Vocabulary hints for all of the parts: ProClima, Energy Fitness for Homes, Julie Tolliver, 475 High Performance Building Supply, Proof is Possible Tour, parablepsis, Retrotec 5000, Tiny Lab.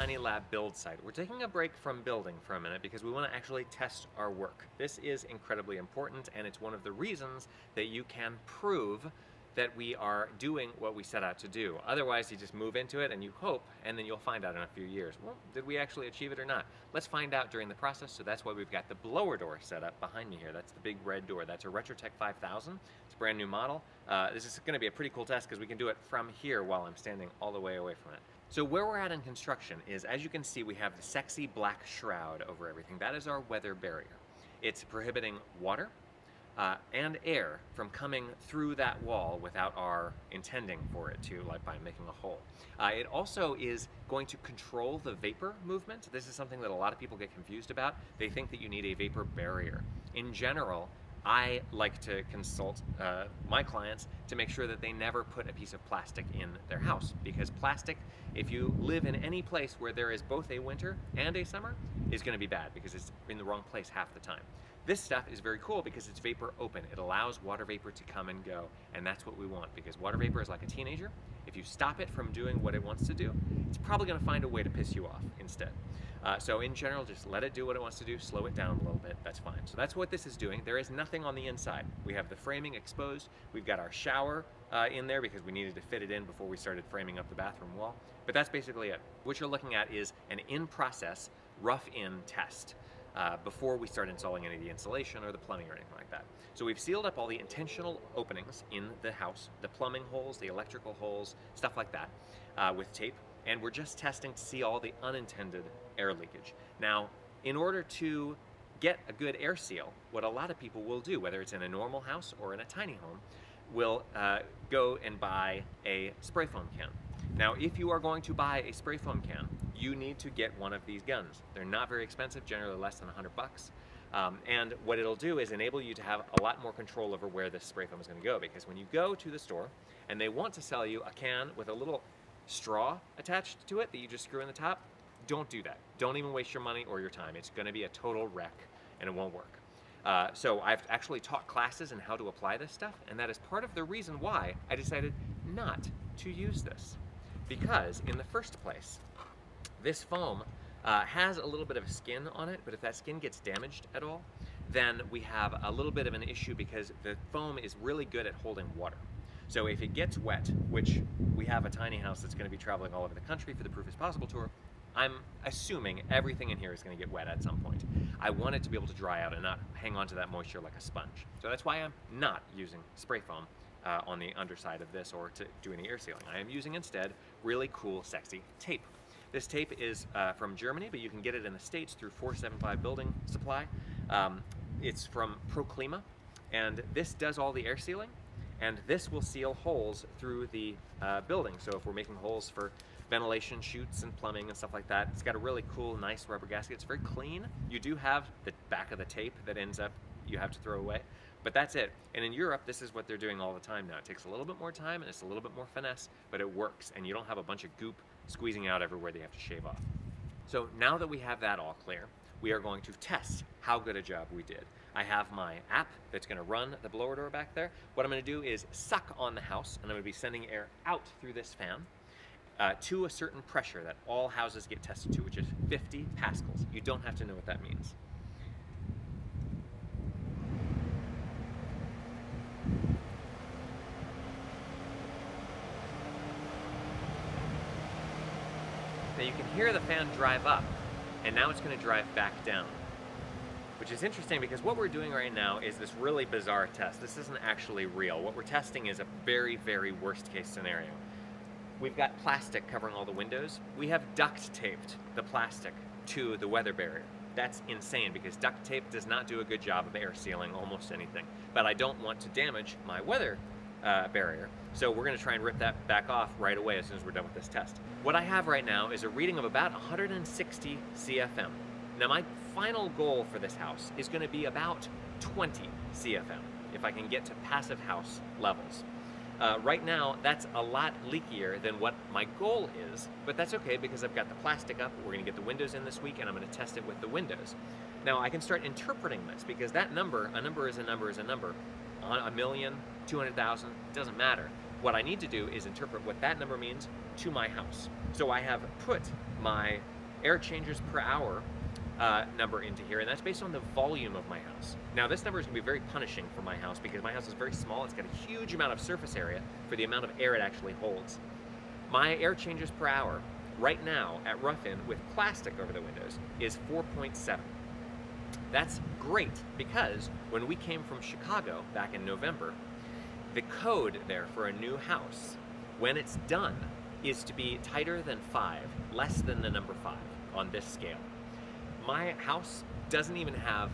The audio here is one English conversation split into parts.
Tiny Lab build site. We're taking a break from building for a minute because we want to actually test our work. This is incredibly important, and it's one of the reasons that you can prove that we are doing what we set out to do. Otherwise, you just move into it and you hope, and then you'll find out in a few years, well, did we actually achieve it or not? Let's find out during the process, so that's why we've got the blower door set up behind me here. That's the big red door. That's a Retrotec 5000. It's a brand new model. This is gonna be a pretty cool test because we can do it from here while I'm standing all the way away from it. So where we're at in construction is, as you can see, we have the sexy black shroud over everything. That is our weather barrier. It's prohibiting water, and air from coming through that wall without our intending for it to, like by making a hole. It also is going to control the vapor movement. This is something that a lot of people get confused about. They think that you need a vapor barrier. In general, I like to consult my clients to make sure that they never put a piece of plastic in their house, because plastic, if you live in any place where there is both a winter and a summer, is going to be bad because it's in the wrong place half the time. This stuff is very cool because it's vapor open. It allows water vapor to come and go, and that's what we want, because water vapor is like a teenager. If you stop it from doing what it wants to do, it's probably going to find a way to piss you off instead. So in general, just let it do what it wants to do, slow it down a little bit, that's fine. So that's what this is doing. There is nothing on the inside. We have the framing exposed. We've got our shower in there because we needed to fit it in before we started framing up the bathroom wall. But that's basically it. What you're looking at is an in-process rough-in test. Before we start installing any of the insulation or the plumbing or anything like that. So we've sealed up all the intentional openings in the house, the plumbing holes, the electrical holes, stuff like that, with tape, and we're just testing to see all the unintended air leakage. Now, in order to get a good air seal, what a lot of people will do, whether it's in a normal house or in a tiny home, will go and buy a spray foam can. Now, if you are going to buy a spray foam can, you need to get one of these guns. They're not very expensive, generally less than 100 bucks. And what it'll do is enable you to have a lot more control over where this spray foam is gonna go, because when you go to the store and they want to sell you a can with a little straw attached to it that you just screw in the top, don't do that. Don't even waste your money or your time. It's gonna be a total wreck and it won't work. So I've actually taught classes on how to apply this stuff, and that is part of the reason why I decided not to use this. Because in the first place, this foam has a little bit of a skin on it, but if that skin gets damaged at all, then we have a little bit of an issue because the foam is really good at holding water. So if it gets wet, which we have a tiny house that's going to be traveling all over the country for the Proof is Possible Tour, I'm assuming everything in here is going to get wet at some point. I want it to be able to dry out and not hang onto that moisture like a sponge. So that's why I'm not using spray foam on the underside of this or to do any air sealing. I am using instead really cool, sexy tape. This tape is from Germany, but you can get it in the States through 475 Building Supply. It's from ProClima, and this does all the air sealing, and this will seal holes through the building. So if we're making holes for ventilation chutes and plumbing and stuff like that, it's got a really cool, nice rubber gasket. It's very clean. You do have the back of the tape that ends up you have to throw away, but that's it. And in Europe, this is what they're doing all the time now. It takes a little bit more time and it's a little bit more finesse, but it works, and you don't have a bunch of goop squeezing out everywhere they have to shave off. So now that we have that all clear, we are going to test how good a job we did. I have my app that's gonna run the blower door back there. What I'm gonna do is suck on the house, and I'm gonna be sending air out through this fan to a certain pressure that all houses get tested to, which is 50 pascals. You don't have to know what that means. Now you can hear the fan drive up, and now it's going to drive back down, which is interesting because what we're doing right now is this really bizarre test. This isn't actually real. What we're testing is a very, very worst case scenario. We've got plastic covering all the windows. We have duct taped the plastic to the weather barrier. That's insane because duct tape does not do a good job of air sealing almost anything, but I don't want to damage my weather barrier. So we're going to try and rip that back off right away as soon as we're done with this test. What I have right now is a reading of about 160 CFM. Now my final goal for this house is going to be about 20 CFM if I can get to passive house levels. Right now that's a lot leakier than what my goal is, but that's okay because I've got the plastic up. We're going to get the windows in this week, and I'm going to test it with the windows. Now I can start interpreting this because that number, a number is a number is a number. On 1,000,000, 200,000, doesn't matter. What I need to do is interpret what that number means to my house. So I have put my air changes per hour number into here, and that's based on the volume of my house. Now this number is going to be very punishing for my house because my house is very small. It's got a huge amount of surface area for the amount of air it actually holds. My air changes per hour right now at rough-in with plastic over the windows is 4.7. That's great because when we came from Chicago back in November, the code there for a new house, when it's done, is to be tighter than 5, less than the number 5 on this scale. My house doesn't even have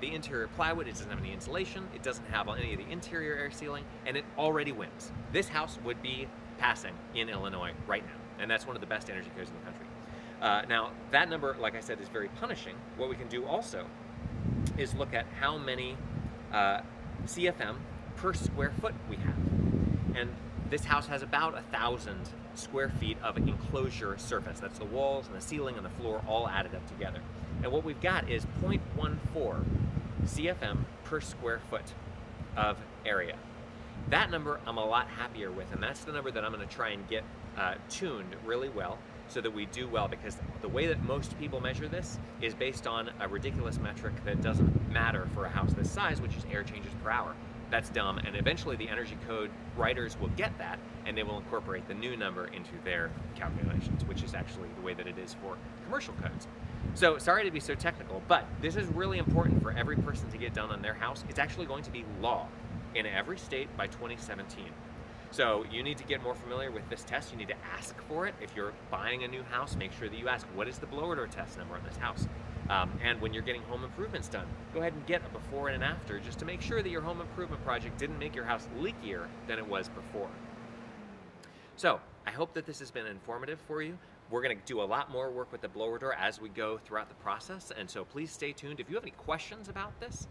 the interior plywood, it doesn't have any insulation, it doesn't have any of the interior air sealing, and it already wins. This house would be passing in Illinois right now, and that's one of the best energy codes in the country. Now, that number, like I said, is very punishing. What we can do also is look at how many CFM per square foot we have. And this house has about 1,000 square feet of enclosure surface. That's the walls and the ceiling and the floor all added up together. And what we've got is 0.14 CFM per square foot of area. That number I'm a lot happier with, and that's the number that I'm going to try and get tuned really well so that we do well, because the way that most people measure this is based on a ridiculous metric that doesn't matter for a house this size, which is air changes per hour. That's dumb, and eventually the energy code writers will get that and they will incorporate the new number into their calculations, which is actually the way that it is for commercial codes. So sorry to be so technical, but this is really important for every person to get done on their house. It's actually going to be law in every state by 2017. So you need to get more familiar with this test. You need to ask for it. If you're buying a new house, make sure that you ask, what is the blower door test number on this house? And when you're getting home improvements done, go ahead and get a before and an after just to make sure that your home improvement project didn't make your house leakier than it was before. So I hope that this has been informative for you. We're going to do a lot more work with the blower door as we go throughout the process, and so please stay tuned. If you have any questions about this,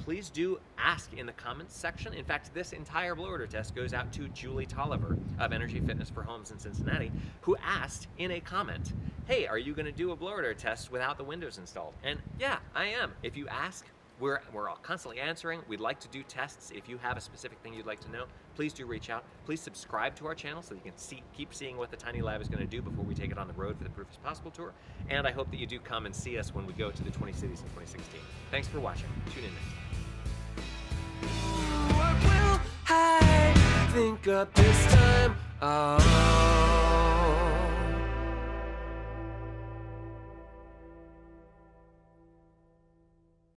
please do ask in the comments section. In fact, this entire blower door test goes out to Julie Tolliver of Energy Fitness for Homes in Cincinnati, who asked in a comment, hey, are you going to do a blower door test without the windows installed? And yeah, I am. If you ask, we're all constantly answering. We'd like to do tests. If you have a specific thing you'd like to know, please do reach out. Please subscribe to our channel so you can keep seeing what the Tiny Lab is going to do before we take it on the road for the Proof is Possible Tour. And I hope that you do come and see us when we go to the 20 cities in 2016. Thanks for watching. Tune in next time. What will I think of this time?